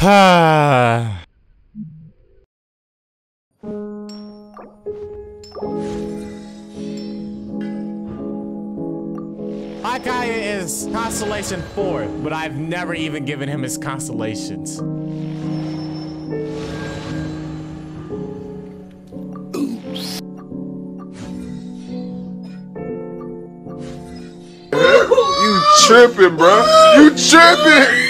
Ha. Kaeya is Constellation 4, but I've never even given him his constellations. Oops. You tripping, bro. You tripping!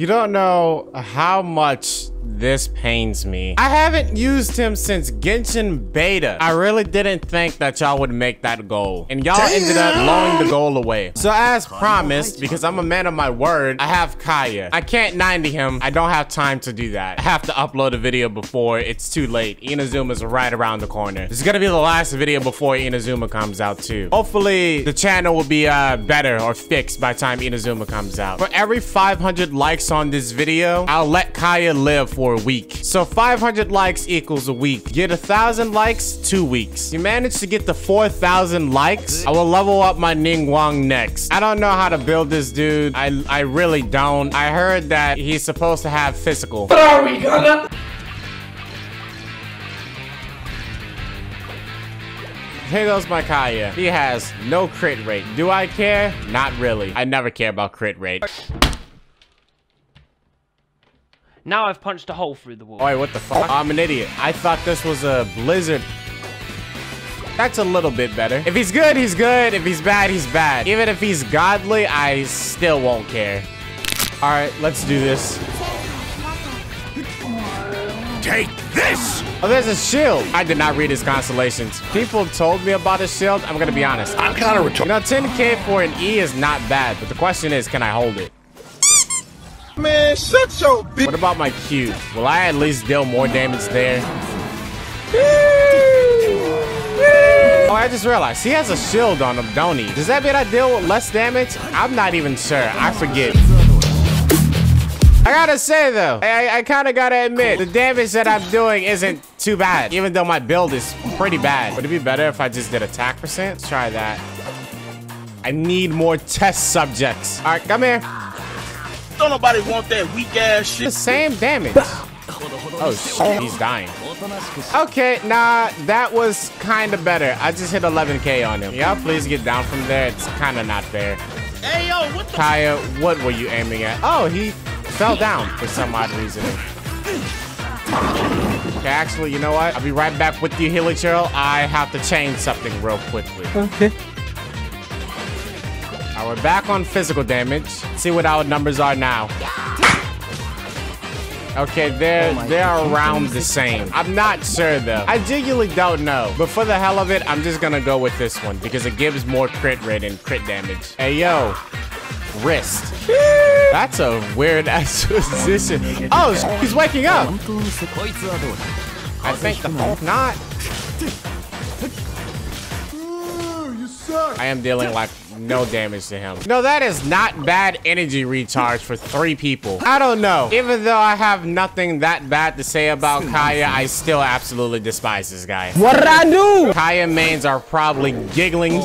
You don't know how much this pains me. I haven't used him since Genshin Beta. I really didn't think that y'all would make that goal. And y'all ended up blowing the goal away. So as promised, because I'm a man of my word, I have Kaeya. I can't 90 him. I don't have time to do that. I have to upload a video before it's too late. Inazuma's right around the corner. This is gonna be the last video before Inazuma comes out too. Hopefully the channel will be better or fixed by the time Inazuma comes out. For every 500 likes on this video, I'll let Kaeya live for a week. So 500 likes equals a week. Get 1,000 likes, 2 weeks. You manage to get the 4,000 likes, I will level up my Ningguang next. I don't know how to build this dude. I really don't. I heard that he's supposed to have physical. But are we gonna? Here goes my Kaeya. He has no crit rate. Do I care? Not really. I never care about crit rate. Now I've punched a hole through the wall. Oh, wait, what the fuck? I'm an idiot. I thought this was a blizzard. That's a little bit better. If he's good, he's good. If he's bad, he's bad. Even if he's godly, I still won't care. All right, let's do this. Take this! Oh, there's a shield. I did not read his constellations. People told me about his shield. I'm gonna be honest. I'm kind of retarded. You know, 10K for an E is not bad, but the question is, can I hold it? Man, shut your bitch. What about my Q? Will I at least deal more damage there? Oh, I just realized he has a shield on him, don't he? Does that mean I deal with less damage? I'm not even sure. I forget. I gotta say though, I kind of gotta admit, the damage that I'm doing isn't too bad, even though my build is pretty bad. Would it be better if I just did attack percent? Let's try that. I need more test subjects. All right, come here. Don't nobody want that weak ass shit. The same damage. Oh shit, he's dying. Okay, nah, that was kind of better. I just hit 11K on him. Y'all please get down from there. It's kind of not fair. Hey yo, what the? Kaeya, what were you aiming at? Oh, he fell down for some odd reason. Okay, actually, you know what? I'll be right back with you, Hilly Churl. I have to change something real quickly. Okay. We're back on physical damage. Let's see what our numbers are now. Okay, they're around the same. I'm not sure though. I genuinely don't know. But for the hell of it, I'm just gonna go with this one because it gives more crit rate and crit damage. Hey yo, wrist. That's a weird ass position. Oh, he's waking up. I think the fuck not. I am dealing like no damage to him. No, that is not bad energy recharge for 3 people. I don't know. Even though I have nothing that bad to say about Kaeya, I still absolutely despise this guy. What did I do? Kaeya mains are probably giggling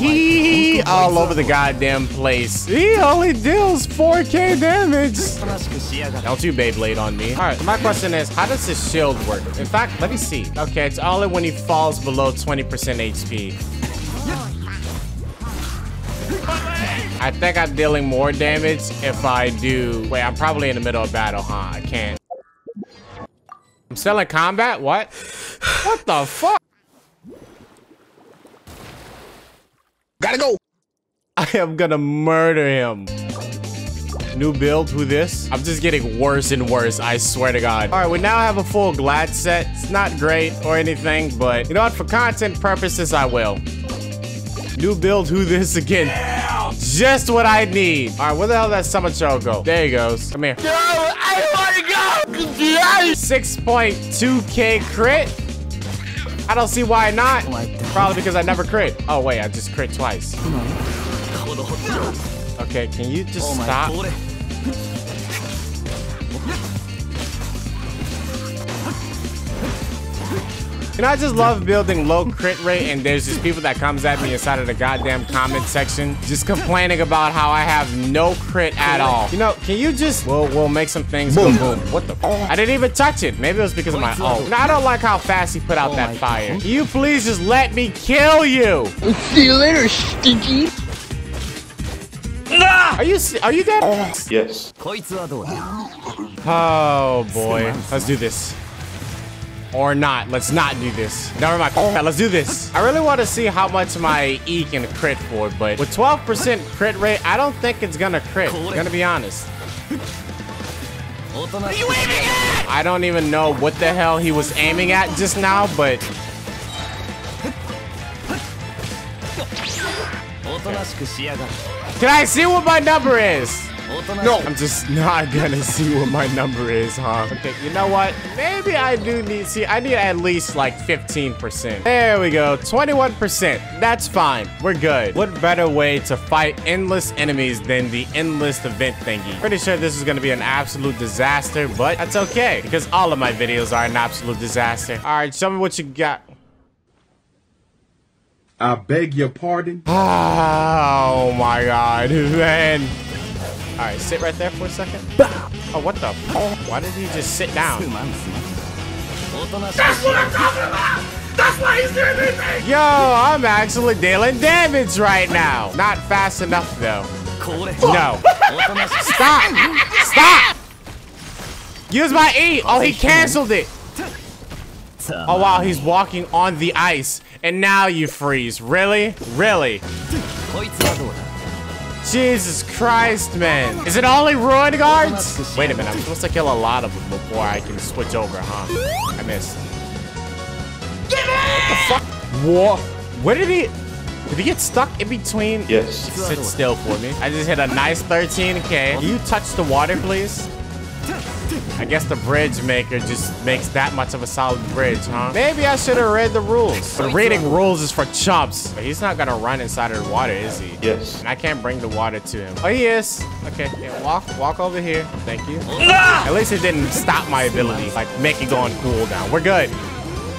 all over the goddamn place. He only deals 4K damage. Don't you Beyblade on me. All right, my question is, how does his shield work? In fact, let me see. Okay, it's only when he falls below 20% HP. I think I'm dealing more damage if I do. Wait, I'm probably in the middle of battle, huh? I can't. I'm still in combat? What? What the fuck? Gotta go. I am gonna murder him. New build, who this? I'm just getting worse and worse, I swear to God. All right, we now have a full glad set. It's not great or anything, but you know what? For content purposes, I will. New build, who this again? Just what I need. All right, where the hell did that summon show go? There he goes. Come here. No, I want to go. 6.2K crit. I don't see why not. Probably because I never crit. Oh wait, I just crit twice. Okay, can you just stop? And I just love building low crit rate, and there's just people that comes at me inside of the goddamn comment section just complaining about how I have no crit at all. You know, can you just... We'll make some things boom. Go boom. What the... I didn't even touch it. Maybe it was because of my... Oh, now I don't like how fast he put out that fire. Can you please just let me kill you? See you later, stinky. Are you dead? Yes. Oh boy. Let's do this. Or not. Let's not do this. Never mind. Let's do this. I really want to see how much my E can crit for, but with 12% crit rate, I don't think it's gonna crit. I'm gonna be honest. I don't even know what the hell he was aiming at just now, but... Can I see what my number is? No, I'm just not gonna see what my number is, huh? Okay, you know what? Maybe I do need... See, I need at least like 15%. There we go, 21%. That's fine, we're good. What better way to fight endless enemies than the endless event thingy? Pretty sure this is gonna be an absolute disaster, but that's okay, because all of my videos are an absolute disaster. All right, show me what you got. I beg your pardon? Oh my God, man. All right, sit right there for a second. Oh, what the? Why did he just sit down? That's what I'm talking about! That's why he's doing anything! Yo, I'm actually dealing damage right now. Not fast enough, though. No. Stop! Stop! Use my E! Oh, he canceled it! Oh, wow, he's walking on the ice. And now you freeze. Really? Really? Jesus Christ, man. Is it only ruin guards? Wait a minute, I'm supposed to kill a lot of them before I can switch over, huh? I missed. Give it! What the fuck? Whoa. Where did he... Did he get stuck in between? Yes. Sit still for me. I just hit a nice 13K. Can you touch the water, please? I guess the bridge maker just makes that much of a solid bridge, huh? Maybe I should have read the rules. But reading rules is for chumps. But he's not gonna run inside of the water, is he? Yes. And I can't bring the water to him. Oh, he is. Okay, yeah, walk over here. Thank you. At least it didn't stop my ability, like make it go on cooldown. We're good.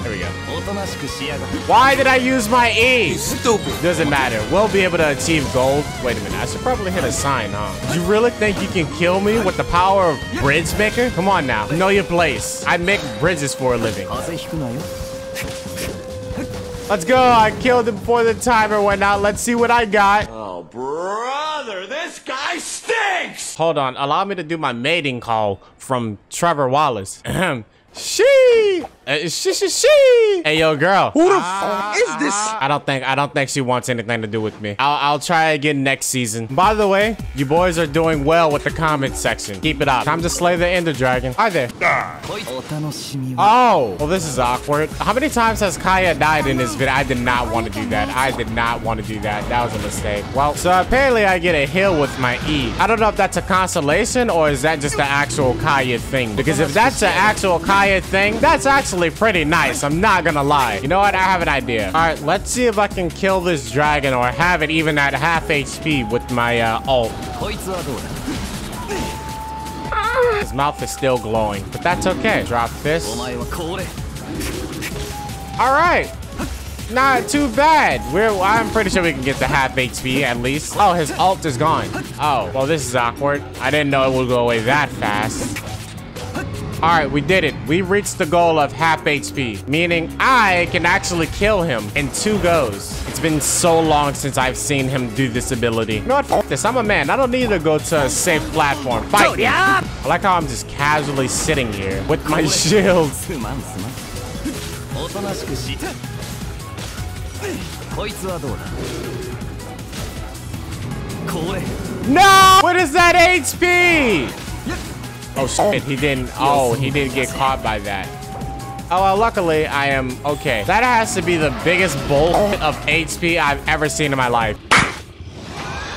There we go. Why did I use my E? You stupid. Doesn't matter. We'll be able to achieve gold. Wait a minute. I should probably hit a sign, huh? You really think you can kill me with the power of bridge maker? Come on now. Know your place. I make bridges for a living. Let's go. I killed him before the timer went out. Let's see what I got. Oh, brother. This guy stinks. Hold on. Allow me to do my mating call from Trevor Wallace. Ahem. She. Hey, yo, girl. Who the fuck is this? I don't think she wants anything to do with me. I'll try again next season. By the way, you boys are doing well with the comment section. Keep it up. Time to slay the Ender Dragon. Hi there. Oh, well, this is awkward. How many times has Kaeya died in this video? I did not want to do that. I did not want to do that. That was a mistake. Well, so apparently I get a heal with my E. I don't know if that's a consolation or is that just the actual Kaeya thing? Because if that's the actual Kaeya thing, that's actually pretty nice. I'm not gonna lie. You know what? I have an idea. All right, let's see if I can kill this dragon or have it even at half HP with my ult. His mouth is still glowing, but that's okay. Drop this. All right. Not too bad. I'm pretty sure we can get the half HP at least. Oh, his ult is gone. Oh, well, this is awkward. I didn't know it would go away that fast. All right, we did it. We reached the goal of half HP, meaning I can actually kill him in 2 goes. It's been so long since I've seen him do this ability. You know what? F this. I'm a man. I don't need to go to a safe platform. Fight me. I like how I'm just casually sitting here with my shield. No! What is that HP? Oh shit, he didn't get caught by that. Oh well, luckily I am okay. That has to be the biggest bolt of HP I've ever seen in my life.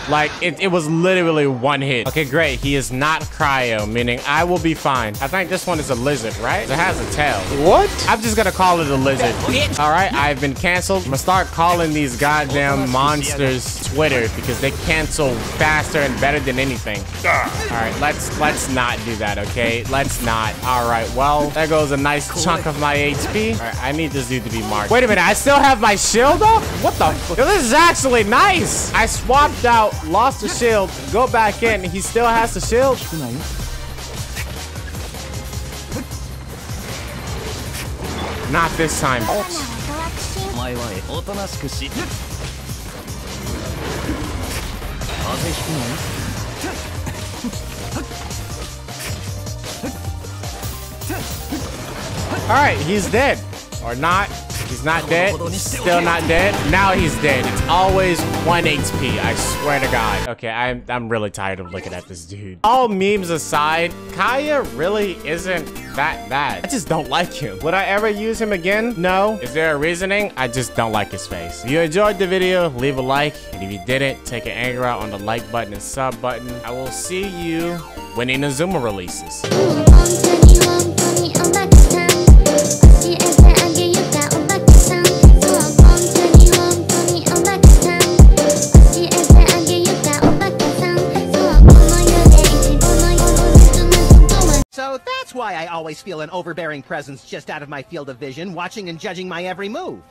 Like, it was literally one hit. Okay, great. He is not cryo, meaning I will be fine. I think this one is a lizard, right? It has a tail. What? I'm just gonna call it a lizard. All right, I've been canceled. I'm gonna start calling these goddamn monsters Twitter because they cancel faster and better than anything. All right, let's not do that, okay? Let's not. All right, well, there goes a nice chunk of my HP. All right, I need this dude to be marked. Wait a minute, I still have my shield off? What the fuck? Yo, this is actually nice. I swapped out, lost the shield, go back in, he still has the shield. Not this time. All right, he's dead. Or not. He's not dead. He's still not dead. Now he's dead. It's always 1 HP. I swear to God. Okay, I'm really tired of looking at this dude. All memes aside, Kaeya really isn't that bad. I just don't like him. Would I ever use him again? No. Is there a reasoning? I just don't like his face. If you enjoyed the video, leave a like. And if you didn't, take an anger out on the like button and sub button. I will see you when Inazuma releases. Why I always feel an overbearing presence just out of my field of vision, watching and judging my every move.